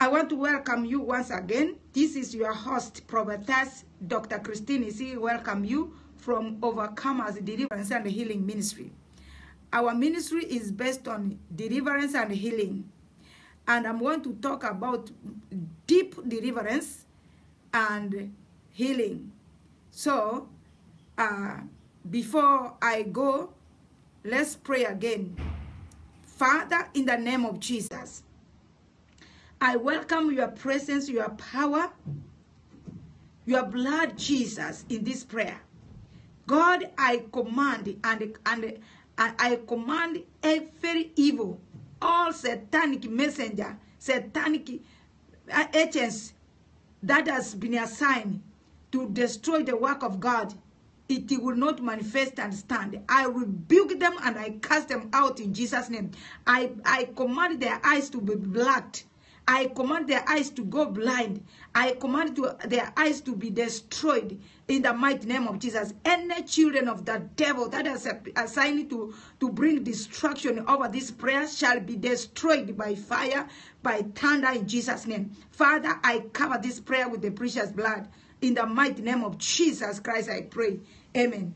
I want to welcome you once again. This is your host, prophetess Dr. Christine is here. Welcome you from Overcomers Deliverance and Healing Ministry. Our ministry is based on deliverance and healing, and I'm going to talk about deep deliverance and healing. So before I go, let's pray again. Father, in the name of Jesus, I welcome your presence, your power, your blood, Jesus, in this prayer. God, I command and I command every evil, all satanic messenger, satanic agents that has been assigned to destroy the work of God. It will not manifest and stand. I rebuke them and I cast them out in Jesus' name. I command their eyes to be blacked. I command their eyes to go blind. I command their eyes to be destroyed in the mighty name of Jesus. Any children of the devil that is assigned to bring destruction over this prayer shall be destroyed by fire, by thunder in Jesus' name. Father, I cover this prayer with the precious blood. In the mighty name of Jesus Christ, I pray. Amen.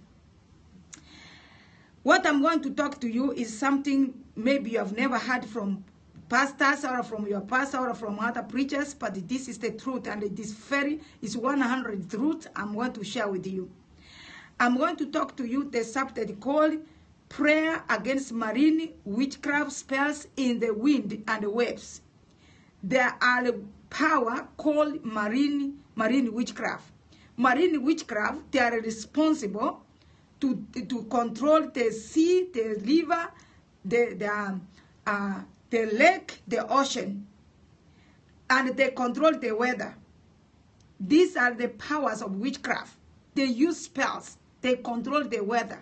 What I'm going to talk to you is something maybe you have never heard from pastors or from your pastor or from other preachers, but this is the truth, and this very is 100% truth I'm going to share with you. I'm going to talk to you the subject called Prayer Against Marine Witchcraft Spells in the Wind and the Waves. There are power called marine witchcraft. Marine witchcraft, they are responsible to control the sea, the river, the lake, the ocean, and they control the weather. These are the powers of witchcraft. They use spells. They control the weather.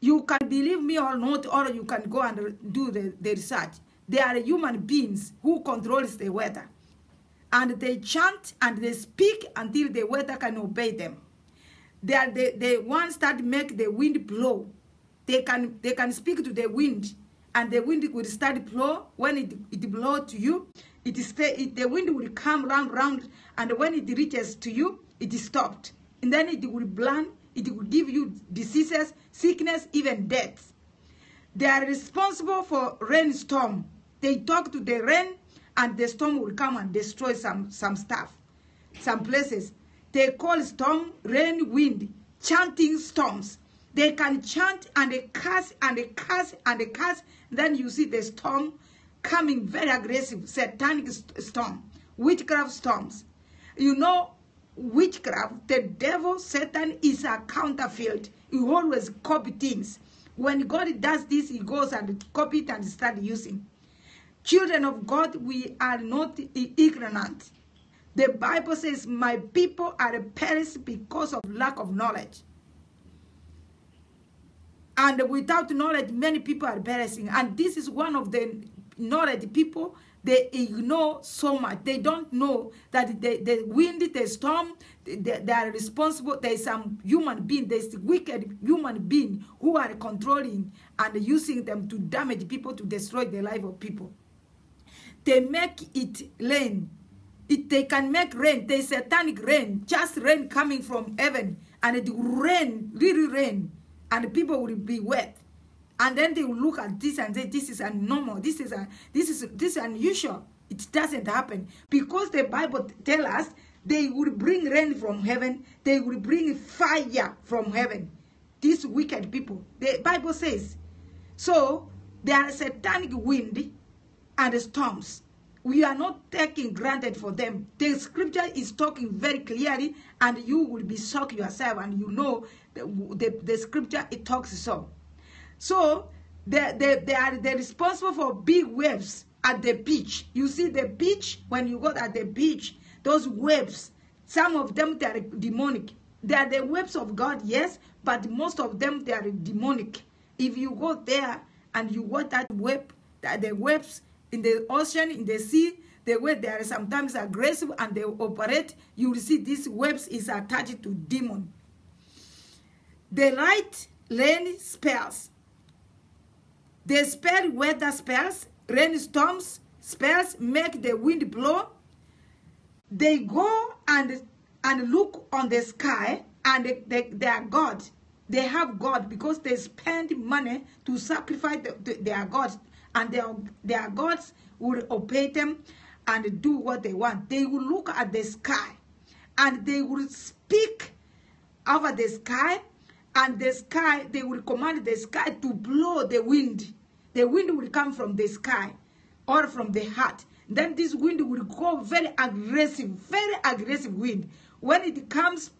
You can believe me or not, or you can go and do the research. They are human beings who controls the weather. And they chant and they speak until the weather can obey them. They are the ones that make the wind blow. They can speak to the wind, and the wind will start blow. When it blow to you, the wind will come round, and when it reaches to you, it is stopped. And then it will blunt, it will give you diseases, sickness, even death. They are responsible for rainstorm. They talk to the rain, and the storm will come and destroy some stuff, some places. They call storm, rain, wind, chanting storms. They can chant and they curse and they curse and they curse. Then you see the storm coming, very aggressive, satanic storm, witchcraft storms. You know, witchcraft, the devil, Satan, is a counterfeit. He always copy things. When God does this, he goes and copy it and start using. Children of God, we are not ignorant. The Bible says, my people are perished because of lack of knowledge. And without knowledge, many people are perishing. And this is one of the knowledge people, they ignore so much. They don't know that the wind, the storm, they are responsible. There is some human being, there is wicked human being who are controlling and using them to damage people, to destroy the life of people. They make it rain. They can make rain. There is satanic rain, just rain coming from heaven. And it will rain, really rain. And people will be wet, and then they will look at this and say, "This is abnormal. This is unusual. It doesn't happen." Because the Bible tells us they will bring rain from heaven, they will bring fire from heaven. These wicked people, the Bible says, so there are satanic wind and storms. We are not taking granted for them. The scripture is talking very clearly, and you will be shocked yourself, and you know the scripture, it talks so. So they are responsible for big waves at the beach. You see the beach, when you go at the beach, those waves, some of them, they are demonic. They are the waves of God, yes, but most of them, they are demonic. If you go there and you watch that wave, the waves, in the ocean, in the sea, the way they are sometimes aggressive and they operate, you will see these waves is attached to demon. They write rain spells. They spell weather spells, rainstorms, spells make the wind blow. They go and look on the sky, and they are God. They have God because they spend money to sacrifice their gods, and their gods will obey them and do what they want. They will look at the sky, and they will speak over the sky, and the sky, they will command the sky to blow the wind. The wind will come from the sky or from the heart. Then this wind will go very aggressive wind. When it comes,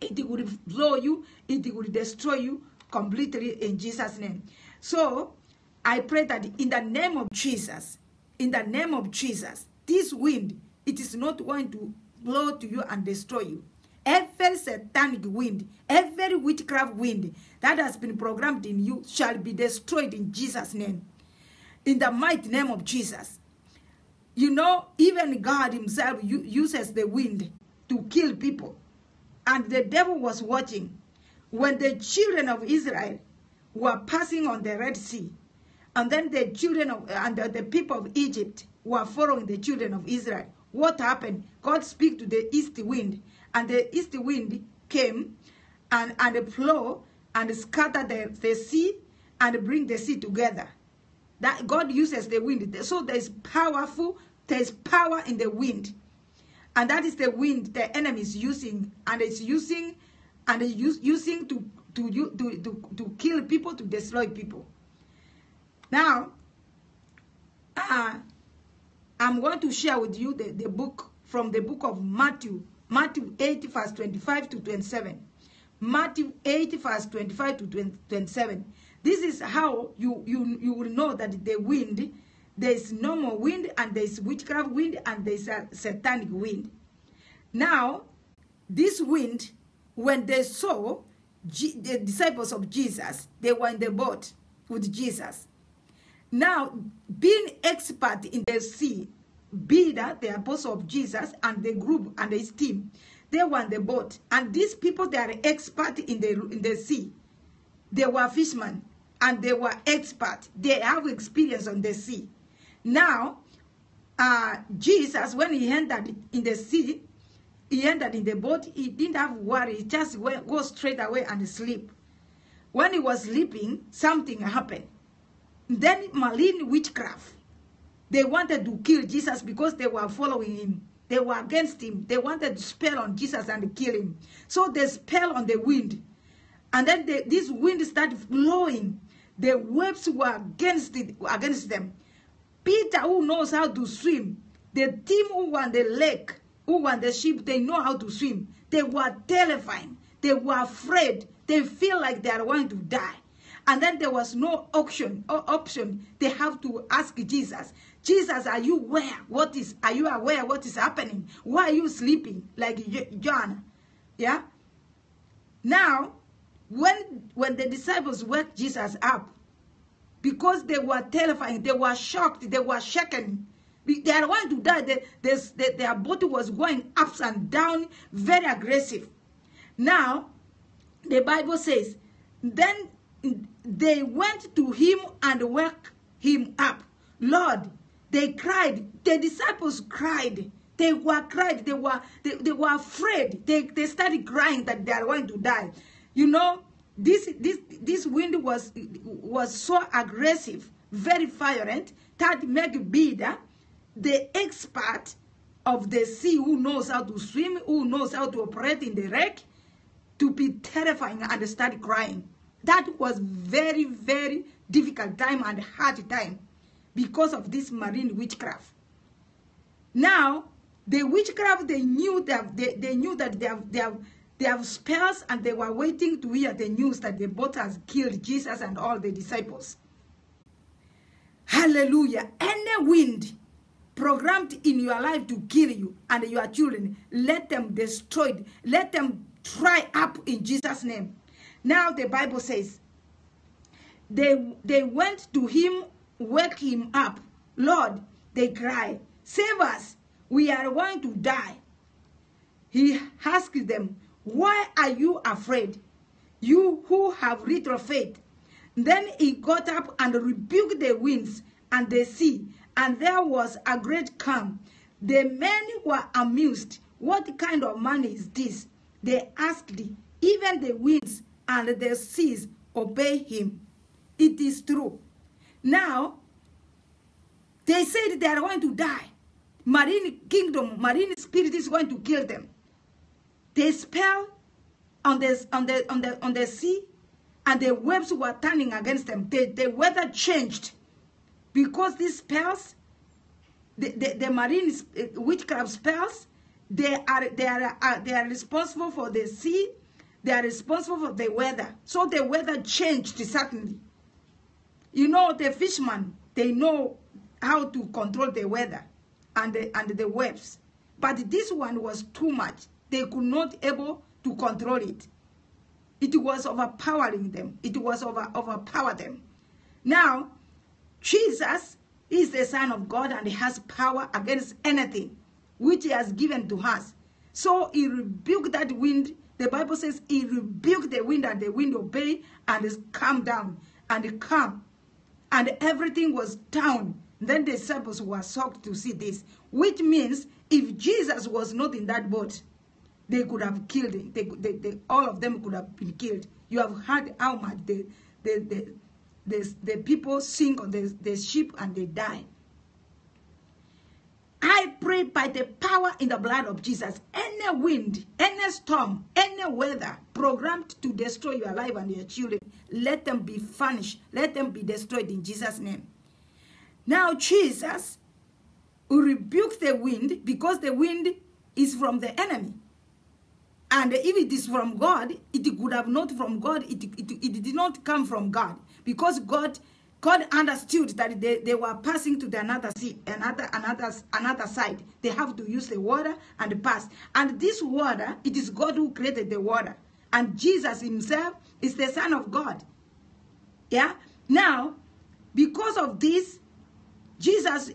it will blow you, it will destroy you completely in Jesus' name. So I pray that in the name of Jesus, in the name of Jesus, this wind, it is not going to blow to you and destroy you. Every satanic wind, every witchcraft wind that has been programmed in you shall be destroyed in Jesus' name. In the mighty name of Jesus. You know, even God himself uses the wind to kill people. And the devil was watching when the children of Israel were passing on the Red Sea. And then the children and the people of Egypt were following the children of Israel. What happened? God spoke to the east wind. And the east wind came and blew and scattered the sea and bring the sea together. That God uses the wind. So there's power in the wind. And that is the wind the enemy is using. And it's using to kill people, to destroy people. Now, I'm going to share with you the book from the book of Matthew. Matthew 8, verse 25 to 27. Matthew 8, verse 25 to 27. This is how you will know that the wind, there is normal wind, and there is witchcraft wind, and there is a satanic wind. Now, this wind, when they saw the disciples of Jesus, they were in the boat with Jesus. Now, being expert in the sea, Peter, the apostle of Jesus, and the group and his team, they were in the boat. And these people, they are expert in the sea. They were fishermen. And they were experts. They have experience on the sea. Now, Jesus, when he entered in the sea, he entered in the boat, he didn't have worry. He just go straight away and sleep. When he was sleeping, something happened. Then malign witchcraft. They wanted to kill Jesus because they were following him. They were against him. They wanted to spell on Jesus and kill him. So they spell on the wind. And then this wind started blowing. The waves were against them. Peter, who knows how to swim, the team who were on the lake, who were on the ship, they know how to swim. They were terrified. They were afraid. They feel like they are going to die. And then there was no option. They have to ask Jesus. Jesus, are you aware? Are you aware what is happening? Why are you sleeping like John? Yeah. Now, when the disciples woke Jesus up, because they were terrified, they were shocked, they were shaken. They are going to die. Their body was going up and down, very aggressive. Now, the Bible says, then they went to him and woke him up. Lord, they cried. The disciples cried. They were cried. They were afraid. They started crying that they are going to die. You know, this wind was so aggressive, very violent, that made Peter, the expert of the sea, who knows how to swim, who knows how to operate in the wreck, to be terrifying and start crying. That was very, very difficult time and hard time because of this marine witchcraft. Now, the witchcraft, they knew that they have spells, and they were waiting to hear the news that the boat has killed Jesus and all the disciples. Hallelujah. Any wind programmed in your life to kill you and your children, let them destroy. Let them dry up in Jesus' name. Now the Bible says, they went to him, woke him up. Lord, they cried, save us, we are going to die. He asked them, why are you afraid, you who have little faith? Then he got up and rebuked the winds and the sea, and there was a great calm. The men were amused. What kind of man is this? They asked. Even the winds and the seas obey him. It is true. Now, they said they are going to die. Marine kingdom, marine spirit is going to kill them. They spell on the sea, and the waves were turning against them. The weather changed because these spells, the marine witchcraft spells, they are responsible for the sea. They are responsible for the weather. So the weather changed suddenly. You know, the fishermen, they know how to control the weather and the waves. But this one was too much. They could not able to control it. It was overpowering them. It was overpower them. Now, Jesus is the Son of God, and he has power against anything which he has given to us. So he rebuked that wind. The Bible says he rebuked the wind, and the wind obeyed and it calmed down and calm. And everything was down. Then the disciples were shocked to see this. Which means if Jesus was not in that boat, they could have killed him. All of them could have been killed. You have heard how much the people sink on the ship and they die. I pray by the power in the blood of Jesus, any wind, any storm, any weather programmed to destroy your life and your children, let them be furnished, let them be destroyed in Jesus' name. Now Jesus rebuked the wind, because the wind is from the enemy. And if it is from God, it could have not from God, it did not come from God, because God understood that they were passing to the another side. They have to use the water and pass. And this water, it is God who created the water. And Jesus himself is the Son of God. Yeah? Now, because of this, Jesus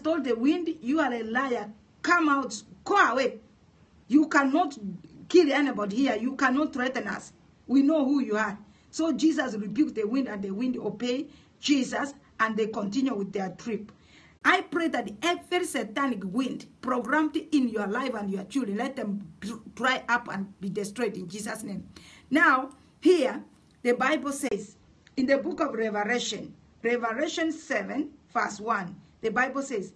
told the wind, you are a liar. Come out. Go away. You cannot kill anybody here. You cannot threaten us. We know who you are. So Jesus rebuked the wind, and the wind obeyed Jesus, and they continue with their trip. I pray that every satanic wind programmed in your life and your children, let them dry up and be destroyed in Jesus' name. Now, here, the Bible says, in the book of Revelation, Revelation 7, verse 1, the Bible says,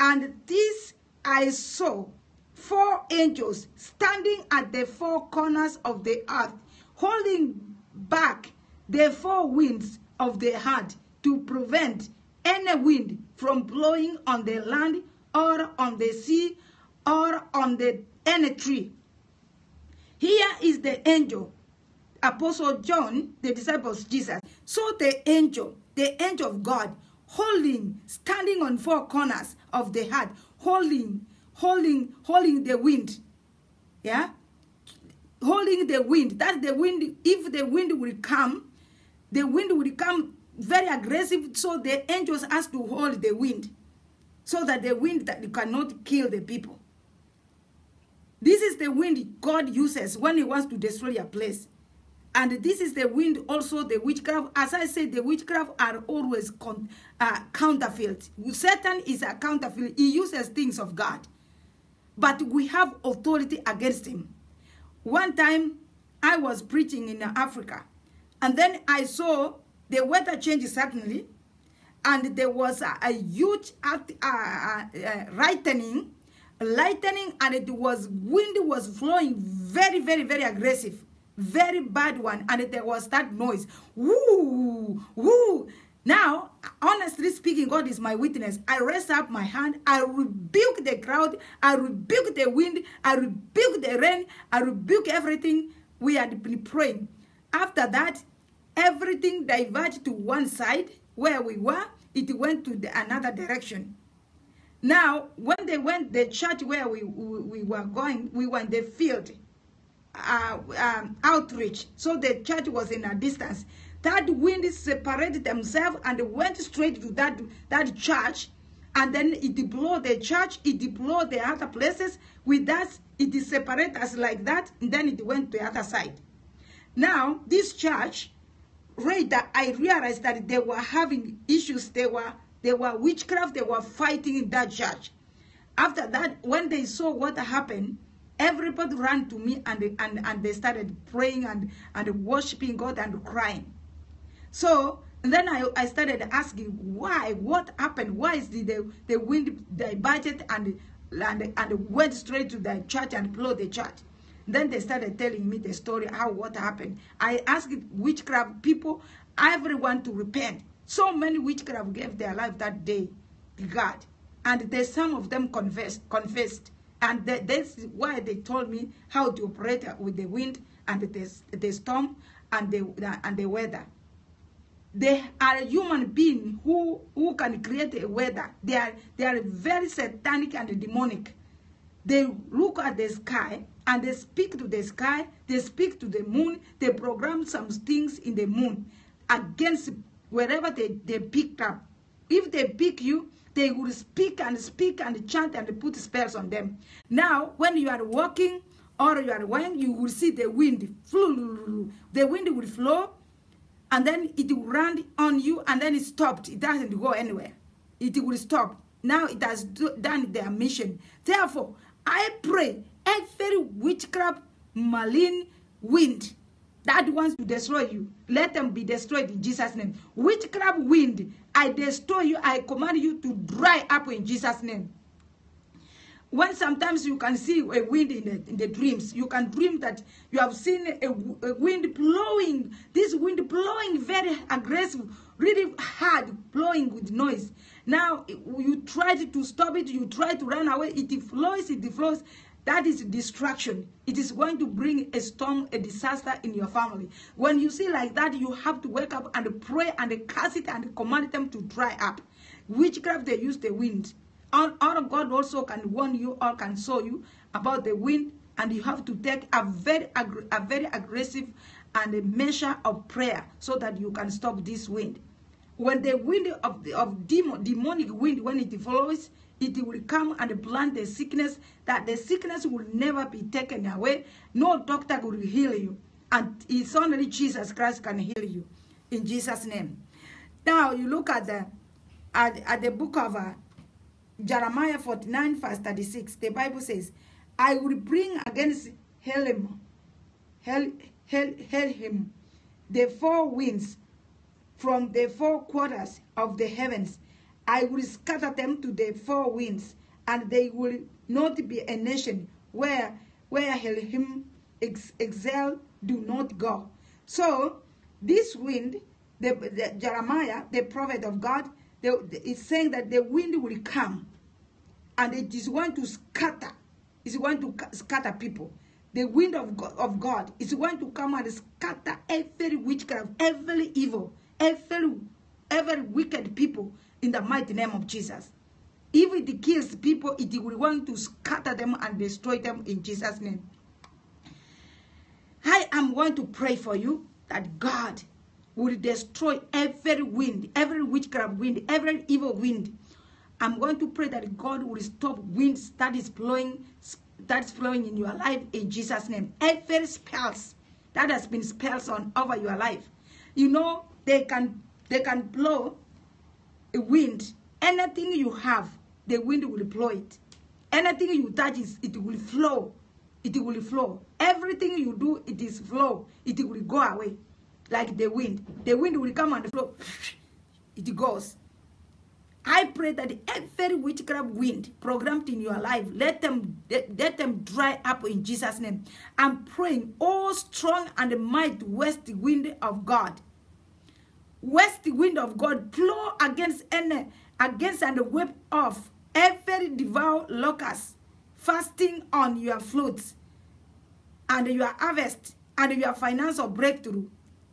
and this I saw, four angels standing at the four corners of the earth, holding back the four winds of the heart to prevent any wind from blowing on the land or on the sea or on any tree. Here is the angel, Apostle John, the disciples, Jesus. So the angel of God, holding, standing on four corners of the heart, holding the wind. Yeah? Holding the wind, that the wind, if the wind will come, the wind will come very aggressive, so the angels has to hold the wind, so that the wind that you cannot kill the people. This is the wind God uses when he wants to destroy your place. And this is the wind also, the witchcraft. As I said, the witchcraft are always counterfeit. Satan is a counterfeit. He uses things of God. But we have authority against him. One time, I was preaching in Africa, and then I saw the weather change suddenly, and there was a huge lightning, and it was wind was flowing very, very, very aggressive, very bad one, and there was that noise, woo, woo. Now, honestly speaking, God is my witness. I raise up my hand. I rebuke the crowd. I rebuke the wind. I rebuke the rain. I rebuke everything we had been praying. After that, everything diverged to one side where we were. It went to another direction. Now, when they went, the church where we were going, we were in the field outreach. So the church was in a distance. That wind separated themselves and went straight to that church, and then it blew the church, it blew the other places. With that, it separated us like that, and then it went to the other side. Now, this church, right, I realized that they were having issues, they were There were witchcraft, they were fighting in that church. After that, when they saw what happened, everybody ran to me and they started praying and worshiping God and crying. So then I started asking, why? What happened? Why is the wind diverted and went straight to the church and blew the church? Then they started telling me the story, what happened. I asked witchcraft people, everyone to repent. So many witchcraft gave their life that day to God. And some of them confessed. And that's why they told me how to operate with the wind and the storm and the weather. They are a human being who can create a weather. They are very satanic and demonic. They look at the sky and they speak to the sky. They speak to the moon. They program some things in the moon against wherever they picked up. If they pick you, they will speak and chant and put spells on them. Now, when you are walking or you are going, you will see the wind. The wind will flow, and then it will run on you, and then it stopped. It doesn't go anywhere. It will stop. Now it has done their mission. Therefore, I pray every witchcraft, malign wind that wants to destroy you, let them be destroyed in Jesus' name. Witchcraft wind, I destroy you. I command you to dry up in Jesus' name. When sometimes you can see a wind in the dreams, you can dream that you have seen a wind blowing, this wind blowing very aggressive, really hard, blowing with noise. Now, you try to stop it, you try to run away, it flows. That is destruction. It is going to bring a storm, a disaster in your family. When you see like that, you have to wake up and pray and curse it and command them to dry up. Witchcraft, they use the wind. Our God also can warn you or can show you about the wind, and you have to take a very aggressive and a measure of prayer so that you can stop this wind. When the wind of demonic wind, when it flows, it will come and plant the sickness, that the sickness will never be taken away. No doctor will heal you. And it's only Jesus Christ can heal you. In Jesus' name. Now you look at the book of Jeremiah 49, verse 36. The Bible says, I will bring against him the four winds from the four quarters of the heavens. I will scatter them to the four winds, and they will not be a nation where Elohim exile do not go. So this wind, the Jeremiah, the prophet of God, is saying that the wind will come, and it is going to scatter. It's going to scatter people. The wind of God is going to come and scatter every witchcraft, every evil, every wicked people. In the mighty name of Jesus. If it kills people, it will want to scatter them and destroy them in Jesus' name. I am going to pray for you that God will destroy every wind, every witchcraft wind, every evil wind. I'm going to pray that God will stop winds that is blowing in your life in Jesus' name. Every spells that has been spells on over your life. You know, they can blow a wind. Anything you have, the wind will blow it. Anything you touch, it will flow. It will flow. Everything you do, it is flow. It will go away like the wind. The wind will come and flow. It goes. I pray that every witchcraft wind programmed in your life, let them dry up in Jesus' name. I'm praying, all strong and mighty west wind of God. West wind of God, blow against and whip off every devour locust fasting on your fruits and your harvest and your financial breakthrough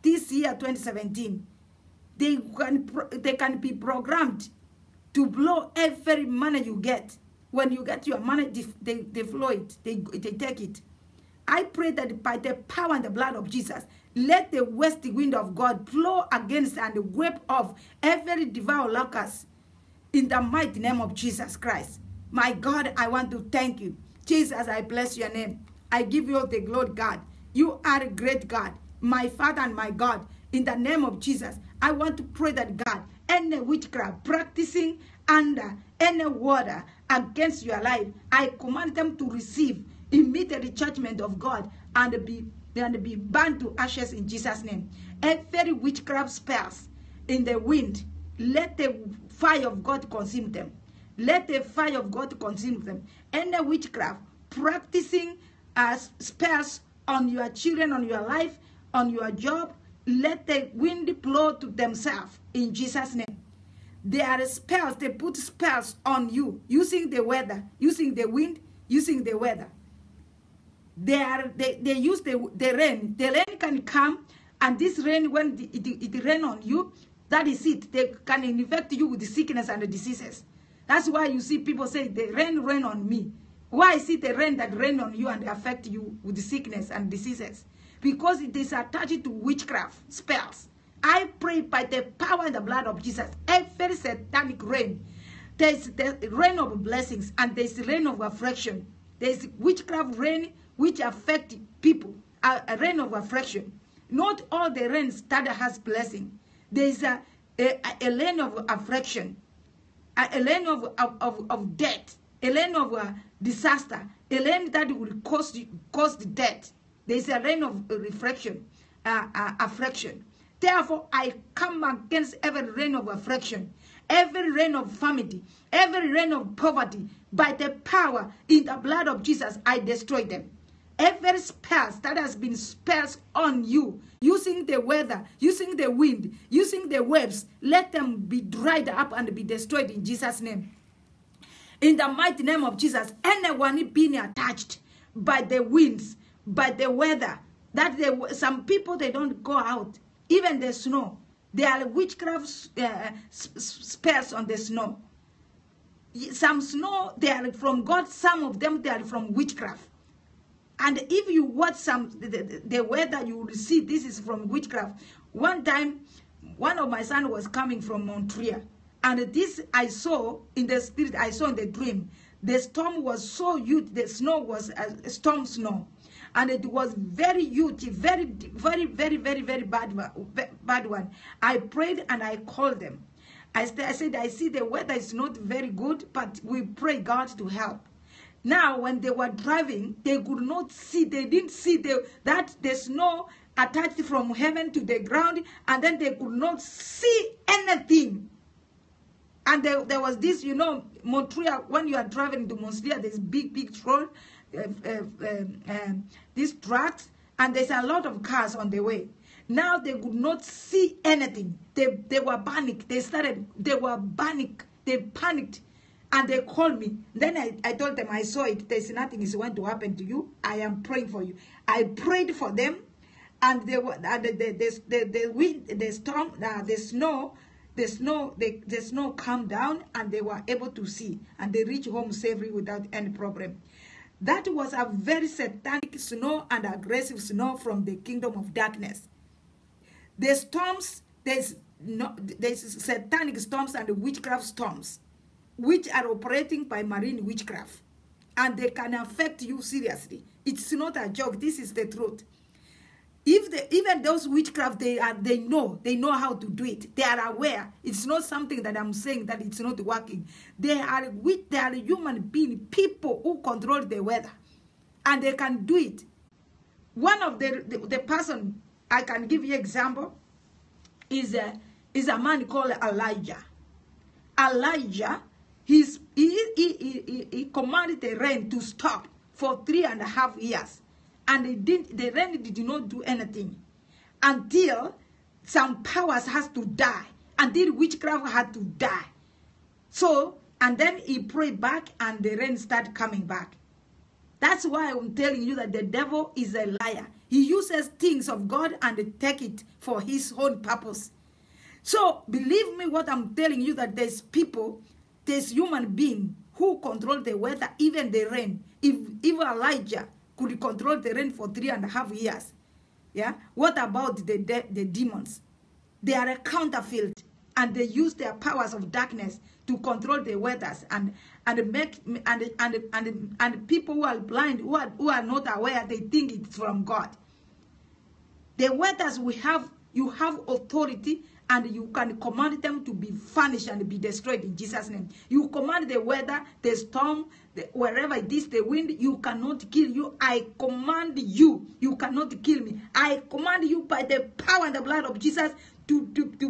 this year 2017. They can be programmed to blow every money you get. When you get your money, they flow it, they take it. I pray that by the power and the blood of Jesus, let the west wind of God blow against and whip off every devour locust in the mighty name of Jesus Christ. My God, I want to thank you. Jesus, I bless your name. I give you the glory, God. You are a great God, my Father and my God. In the name of Jesus, I want to pray that God, any witchcraft practicing under any water against your life, I command them to receive immediate judgment of God and be burned to ashes in Jesus' name. Every witchcraft spells in the wind, let the fire of God consume them. Let the fire of God consume them. Any witchcraft practicing spells on your children, on your life, on your job, let the wind blow to themselves in Jesus' name. There are spells, they put spells on you using the weather, using the wind, using the weather. They use the rain. The rain can come, and this rain, when it rain on you, that is it. They can infect you with the sickness and the diseases. That's why you see people say, the rain rain on me. Why is it the rain that rain on you and affect you with the sickness and diseases? Because it is attached to witchcraft spells. I pray by the power and the blood of Jesus, every satanic rain, there is the rain of blessings and there is the rain of affliction. There is witchcraft rain which affect people, a rain of affliction. Not all the rain started has blessing. There is a rain of affliction, a rain of death, a rain of disaster, a rain that will cause the death. There is a rain of affliction. Therefore, I come against every reign of affliction, every reign of famine, every reign of poverty. By the power in the blood of Jesus, I destroy them. Every spell that has been spells on you, using the weather, using the wind, using the waves, let them be dried up and be destroyed in Jesus' name. In the mighty name of Jesus, anyone being attached by the winds, by the weather, that some people, they don't go out. Even the snow, there are witchcraft spells on the snow. Some snow, they are from God. Some of them, they are from witchcraft. And if you watch some the weather, you will see this is from witchcraft. One time, one of my sons was coming from Montreal. And this I saw in the spirit, I saw in the dream. The storm was so huge, the snow was a storm snow. And it was very huge, very, very, very, very, very bad one. I prayed and I called them. I said, I see the weather is not very good, but we pray God to help. Now, when they were driving, they could not see. They didn't see that the snow attached from heaven to the ground, and then they could not see anything. And there was this, you know, Montreal, when you are driving to Montreal, there's big, big road. These tracks, and there's a lot of cars on the way. Now they could not see anything. They were panicked. They were panicked. They panicked, and they called me. Then I told them I saw it. There's nothing is going to happen to you. I am praying for you. I prayed for them, and they were the wind, the storm, the snow. The snow calmed down, and they were able to see, and they reached home safely without any problem. That was a very satanic snow and aggressive snow from the kingdom of darkness. The storms, there's satanic storms and witchcraft storms, which are operating by marine witchcraft. And they can affect you seriously. It's not a joke. This is the truth. If even those witchcraft, they know how to do it. They are aware. It's not something that I'm saying that it's not working. They are human beings, people who control the weather, and they can do it. One of the person I can give you example is a man called Elijah. Elijah, he commanded the rain to stop for 3.5 years. And the rain did not do anything until some powers has to die, until witchcraft had to die. So, and then he prayed back and the rain started coming back. That's why I'm telling you that the devil is a liar. He uses things of God and take it for his own purpose. So, believe me what I'm telling you, that there's people, there's human beings who control the weather, even the rain. Even Elijah could control the rain for 3.5 years. Yeah. What about the demons? They are a counterfeit, and they use their powers of darkness to control the weathers and people who are blind, who are not aware, they think it's from God. The weathers we have You have authority and you can command them to be vanished and be destroyed in Jesus' name. You command the weather, the storm, wherever it is, the wind, you cannot kill you. I command you. You cannot kill me. I command you by the power and the blood of Jesus to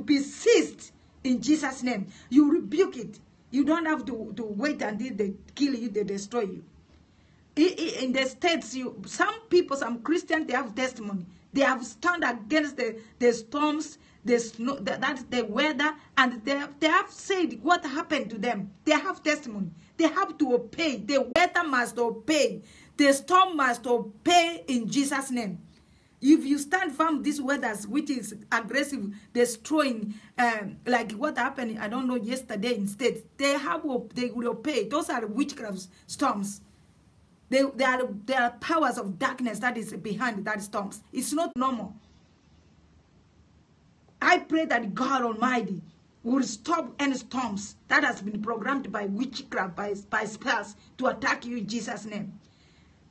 be seized in Jesus' name. You rebuke it. You don't have to wait until they kill you, they destroy you. In the States, some people, some Christians, they have testimony. They have stand against the storms, the snow, the weather, and they have said what happened to them. They have testimony. They have to obey. The weather must obey. The storm must obey in Jesus' name. If you stand firm, this weather, which is aggressive, destroying, like what happened, I don't know, yesterday in States, they will obey. Those are witchcraft storms. There are powers of darkness that is behind that storms. It's not normal. I pray that God Almighty will stop any storms that has been programmed by witchcraft, by spells to attack you in Jesus' name.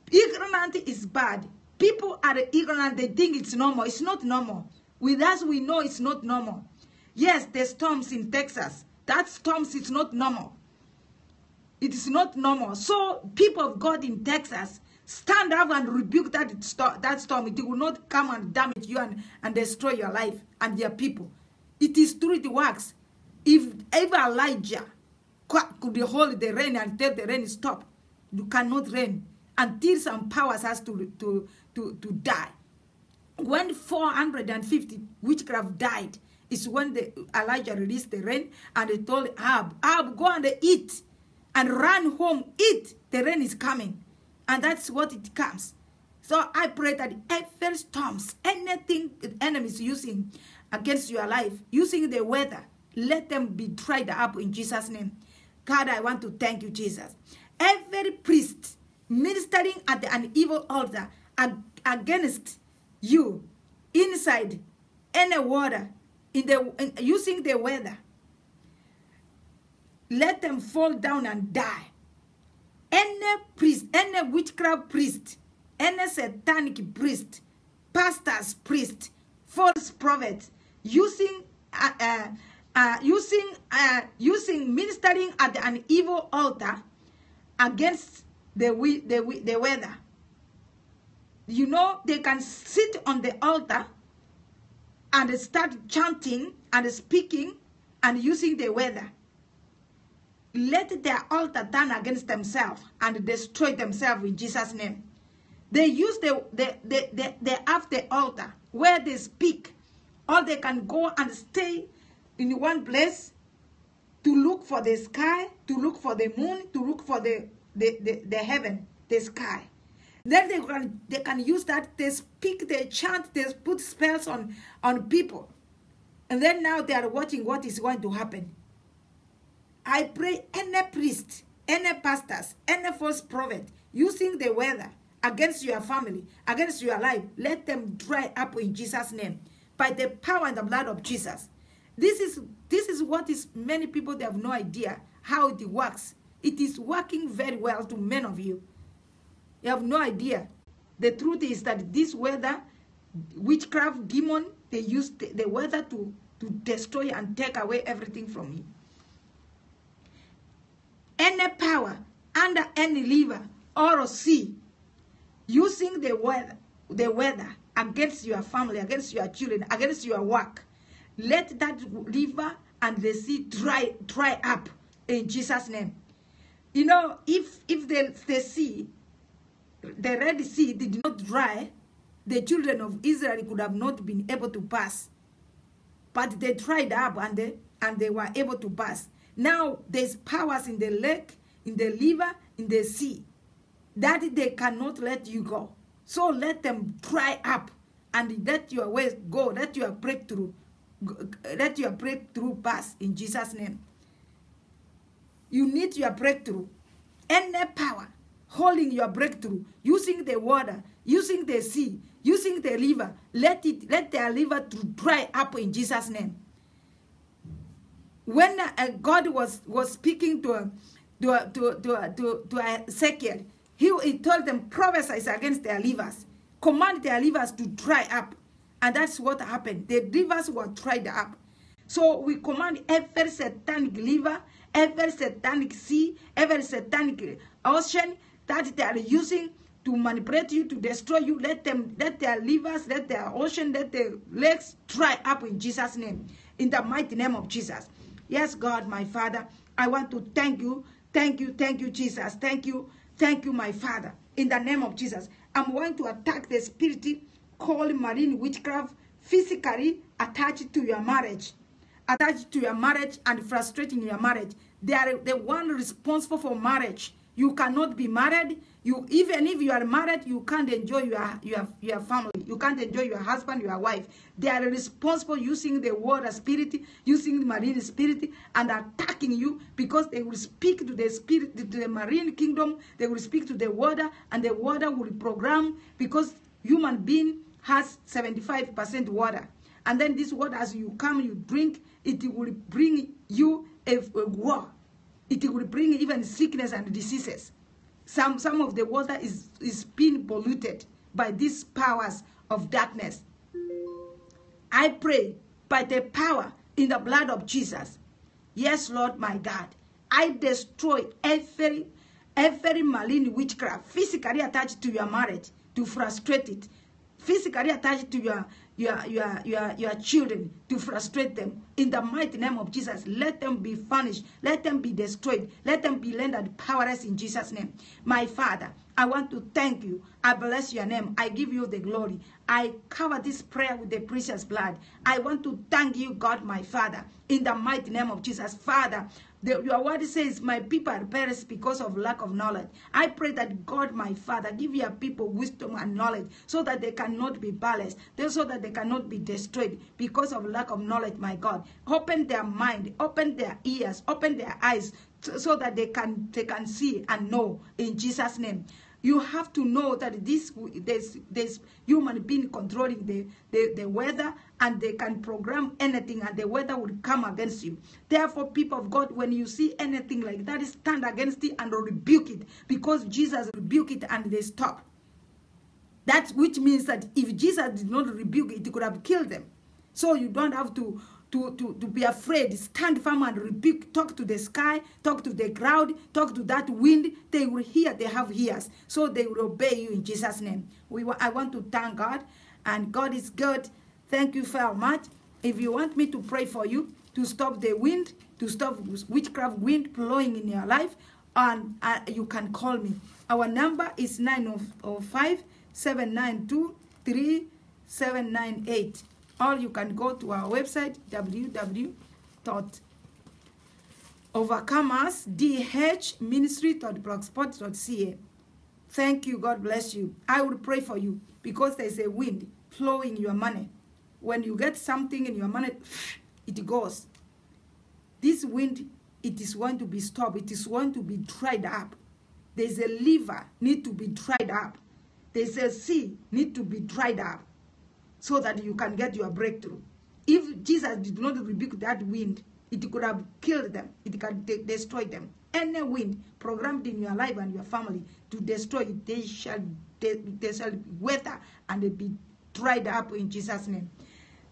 Ignorant is bad. People are ignorant. They think it's normal. It's not normal. With us, we know it's not normal. Yes, the storms in Texas. That storms is not normal. It is not normal. So, people of God in Texas, stand up and rebuke that storm. It will not come and damage you and destroy your life and your people. It is true, it works. If ever Elijah could hold the rain and tell the rain stop, you cannot rain until some powers has to die. When 450 witchcraft died, is when Elijah released the rain and he told Ahab, go and eat. And run home, eat, the rain is coming. And that's what it comes. So I pray that every storms, anything the enemy is using against your life, using the weather, let them be dried up in Jesus' name. God, I want to thank you, Jesus. Every priest ministering at an evil altar against you, inside, any water, using the weather, let them fall down and die. Any priest, any witchcraft priest, any satanic priest, pastors priest, false prophets, ministering at an evil altar against the weather. You know, they can sit on the altar and start chanting and speaking and using the weather. Let their altar turn against themselves and destroy themselves in Jesus' name. They use the altar where they speak, or they can go and stay in one place to look for the sky, to look for the moon, to look for the heaven, the sky. Then they can use that, they speak, they chant, they put spells on people. And then now they are watching what is going to happen. I pray any priest, any pastors, any false prophet using the weather against your family, against your life, let them dry up in Jesus' name by the power and the blood of Jesus. This is what is many people, they have no idea how it works. It is working very well to many of you. You have no idea. The truth is that this weather, witchcraft, demon, they use the weather to destroy and take away everything from you. Any power under any river or sea, using the weather against your family, against your children, against your work, let that river and the sea dry up in Jesus' name. You know, if the Red Sea did not dry, the children of Israel could have not been able to pass. But they dried up and they were able to pass. Now, there's powers in the lake, in the river, in the sea, that they cannot let you go. So let them dry up and let your ways go, let your breakthrough pass in Jesus' name. You need your breakthrough. Any power holding your breakthrough, using the water, using the sea, using the river, let their river dry up in Jesus' name. When God was speaking to Ezekiel, he told them, prophesy against their livers, command their livers to dry up, And that's what happened. The rivers were dried up. So we command every satanic river, every satanic sea, every satanic ocean that they are using to manipulate you, to destroy you, let their rivers, let their ocean, let their lakes dry up in Jesus' name, in the mighty name of Jesus. Yes, God, my Father, I want to thank you. Thank you, Jesus. Thank you, my Father, in the name of Jesus. I'm going to attack the spirit called marine witchcraft, physically attached to your marriage. Attached to your marriage and frustrating your marriage. They are the one responsible for marriage. You cannot be married. You, even if you are married, you can't enjoy your family. You can't enjoy your husband, your wife. They are responsible using the water spirit, using the marine spirit, and attacking you because they will speak to the spirit, to the marine kingdom. They will speak to the water, and the water will program because human being has 75% water. And then this water, as you come, you drink, it will bring you a war. It will bring even sickness and diseases. Some of the water is being polluted by these powers of darkness. I pray by the power in the blood of Jesus. Yes, Lord, my God. I destroy every marine witchcraft physically attached to your marriage to frustrate it. Physically attached to your children to frustrate them. In the mighty name of Jesus, let them be furnished. Let them be destroyed. Let them be rendered powerless in Jesus' name. My Father, I want to thank you. I bless your name. I give you the glory. I cover this prayer with the precious blood. I want to thank you, God, my Father, in the mighty name of Jesus. Father, your word says, my people are perished because of lack of knowledge. I pray that God, my Father, give your people wisdom and knowledge so that they cannot be balanced, so that they cannot be destroyed because of lack of knowledge, my God. Open their mind, open their ears, open their eyes so that they can see and know in Jesus' name. You have to know that this human being controlling the weather, and they can program anything, and the weather will come against you. Therefore, people of God, when you see anything like that, stand against it and rebuke it, because Jesus rebuked it and they stopped. That which means that if Jesus did not rebuke it, he could have killed them. So you don't have to be afraid. Stand firm and rebuke. Talk to the sky, talk to the crowd, talk to that wind. They will hear, they have ears, so they will obey you in Jesus' name. I want to thank God, and God is good. Thank you very much. If you want me to pray for you, to stop the wind, to stop witchcraft wind blowing in your life, and you can call me. Our number is 905-792-3798. Or you can go to our website, www.overcomersdhministry.blogspot.ca. Thank you. God bless you. I will pray for you because there is a wind blowing your money. When you get something in your money, it goes. This wind, it is going to be stopped. It is going to be dried up. There is a river need to be dried up. There is a sea need to be dried up, so that you can get your breakthrough. If Jesus did not rebuke that wind, it could have killed them. It could have destroyed them. Any wind programmed in your life and your family to destroy it, they shall wither and be dried up in Jesus' name.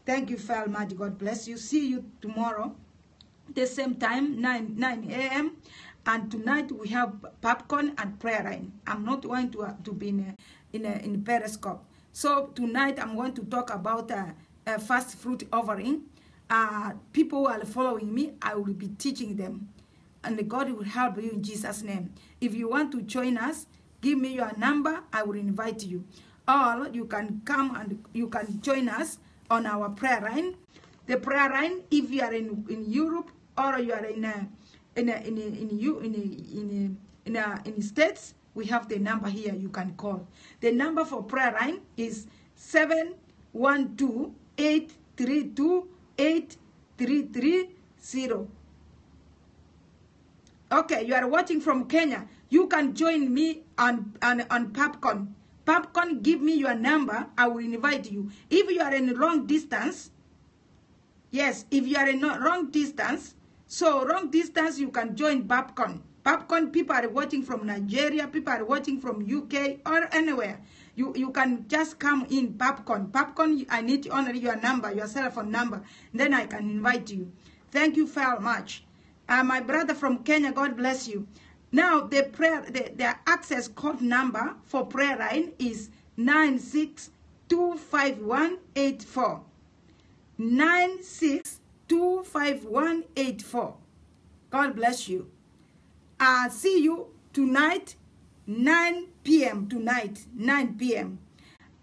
Thank you very much. God bless you. See you tomorrow, the same time, 9 a.m. And tonight we have popcorn and prayer line. I'm not going to be in Periscope. So tonight I'm going to talk about a first fruit offering. People who are following me, I will be teaching them. And God will help you in Jesus' name. If you want to join us, give me your number. I will invite you. Or you can come and you can join us on our prayer line. The prayer line, if you are in Europe or you are in States, we have the number here you can call. The number for prayer line is 712-832-8330. Okay, you are watching from Kenya. You can join me on Popcorn. Popcorn, give me your number. I will invite you. If you are in long distance, yes, if you are in long distance, you can join Popcorn. popcorn. People are watching from Nigeria. People are watching from UK or anywhere. You can just come in, popcorn. Popcorn, I need to honor your number, your cell phone number. Then I can invite you. Thank you very much. My brother from Kenya, God bless you. Now, the access code number for prayer line is 9625184. 9625184. God bless you. I'll see you tonight, 9 p.m. Tonight, 9 p.m.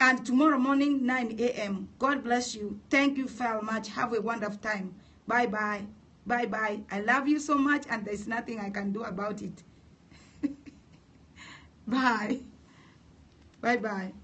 And tomorrow morning, 9 a.m. God bless you. Thank you very much. Have a wonderful time. Bye-bye. Bye-bye. I love you so much, and there's nothing I can do about it. Bye. Bye-bye.